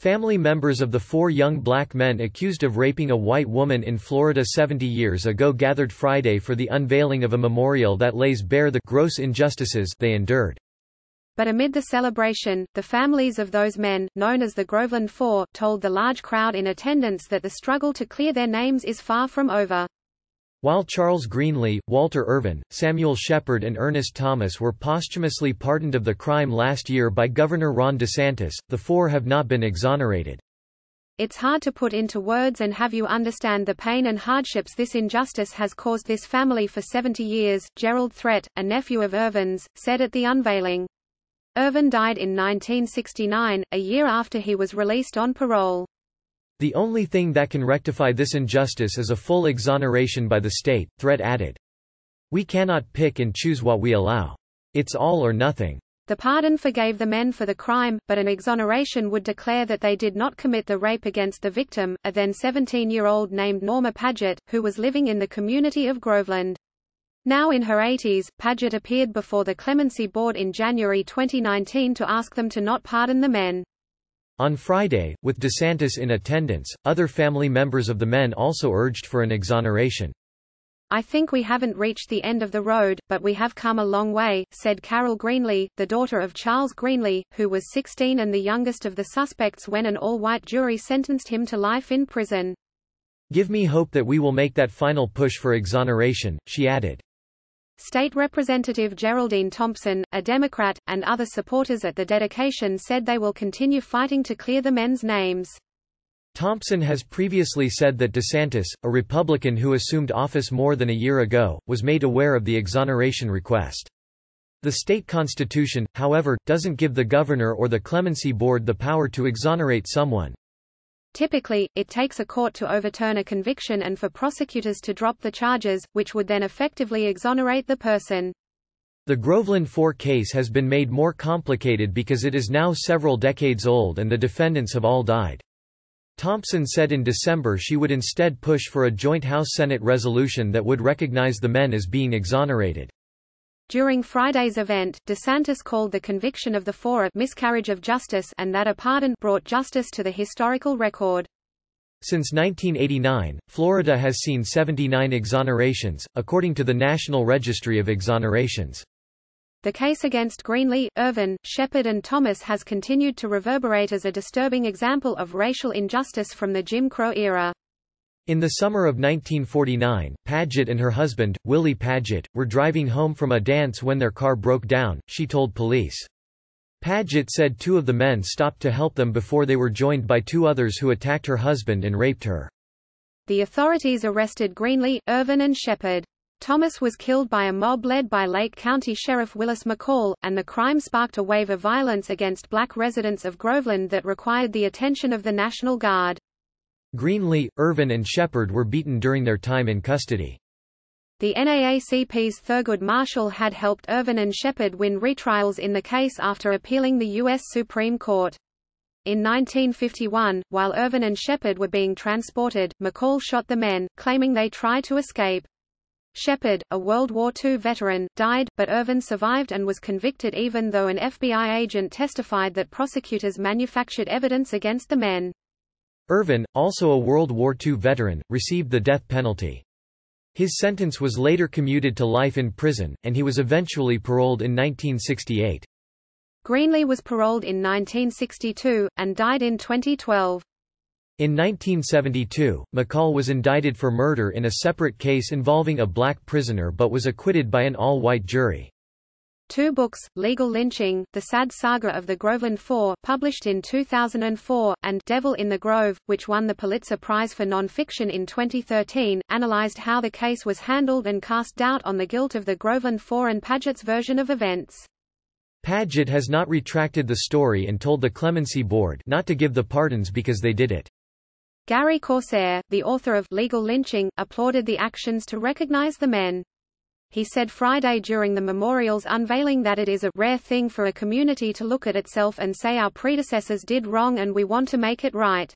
Family members of the four young black men accused of raping a white woman in Florida 70 years ago gathered Friday for the unveiling of a memorial that lays bare the gross injustices they endured. But amid the celebration, the families of those men, known as the Groveland Four, told the large crowd in attendance that the struggle to clear their names is far from over. While Charles Greenlee, Walter Irvin, Samuel Shepard and Ernest Thomas were posthumously pardoned of the crime last year by Governor Ron DeSantis, the four have not been exonerated. It's hard to put into words and have you understand the pain and hardships this injustice has caused this family for 70 years, Gerald Threatt, a nephew of Irvin's, said at the unveiling. Irvin died in 1969, a year after he was released on parole. The only thing that can rectify this injustice is a full exoneration by the state, Threatt added. We cannot pick and choose what we allow. It's all or nothing. The pardon forgave the men for the crime, but an exoneration would declare that they did not commit the rape against the victim, a then 17-year-old named Norma Padgett, who was living in the community of Groveland. Now in her 80s, Padgett appeared before the Clemency Board in January 2019 to ask them to not pardon the men. On Friday, with DeSantis in attendance, other family members of the men also urged for an exoneration. I think we haven't reached the end of the road, but we have come a long way, said Carol Greenlee, the daughter of Charles Greenlee, who was 16 and the youngest of the suspects when an all-white jury sentenced him to life in prison. Give me hope that we will make that final push for exoneration, she added. State Representative Geraldine Thompson, a Democrat, and other supporters at the dedication said they will continue fighting to clear the men's names. Thompson has previously said that DeSantis, a Republican who assumed office more than a year ago, was made aware of the exoneration request. The state constitution, however, doesn't give the governor or the clemency board the power to exonerate someone. Typically, it takes a court to overturn a conviction and for prosecutors to drop the charges, which would then effectively exonerate the person. The Groveland Four case has been made more complicated because it is now several decades old and the defendants have all died. Thompson said in December she would instead push for a joint House-Senate resolution that would recognize the men as being exonerated. During Friday's event, DeSantis called the conviction of the four a miscarriage of justice and that a pardon brought justice to the historical record. Since 1989, Florida has seen 79 exonerations, according to the National Registry of Exonerations. The case against Greenlee, Irvin, Shepard and Thomas has continued to reverberate as a disturbing example of racial injustice from the Jim Crow era. In the summer of 1949, Padgett and her husband, Willie Padgett, were driving home from a dance when their car broke down, she told police. Padgett said two of the men stopped to help them before they were joined by two others who attacked her husband and raped her. The authorities arrested Greenlee, Irvin and Shepard. Thomas was killed by a mob led by Lake County Sheriff Willis McCall, and the crime sparked a wave of violence against black residents of Groveland that required the attention of the National Guard. Greenlee, Irvin and Shepard were beaten during their time in custody. The NAACP's Thurgood Marshall had helped Irvin and Shepard win retrials in the case after appealing the U.S. Supreme Court. In 1951, while Irvin and Shepard were being transported, McCall shot the men, claiming they tried to escape. Shepard, a World War II veteran, died, but Irvin survived and was convicted even though an FBI agent testified that prosecutors manufactured evidence against the men. Irvin, also a World War II veteran, received the death penalty. His sentence was later commuted to life in prison, and he was eventually paroled in 1968. Greenlee was paroled in 1962, and died in 2012. In 1972, McCall was indicted for murder in a separate case involving a black prisoner but was acquitted by an all-white jury. Two books, Legal Lynching, The Sad Saga of the Groveland Four, published in 2004, and Devil in the Grove, which won the Pulitzer Prize for Nonfiction in 2013, analyzed how the case was handled and cast doubt on the guilt of the Groveland Four and Padgett's version of events. Padgett has not retracted the story and told the Clemency Board not to give the pardons because they did it. Gary Corsair, the author of Legal Lynching, applauded the actions to recognize the men. He said Friday during the memorial's unveiling that it is a rare thing for a community to look at itself and say our predecessors did wrong and we want to make it right.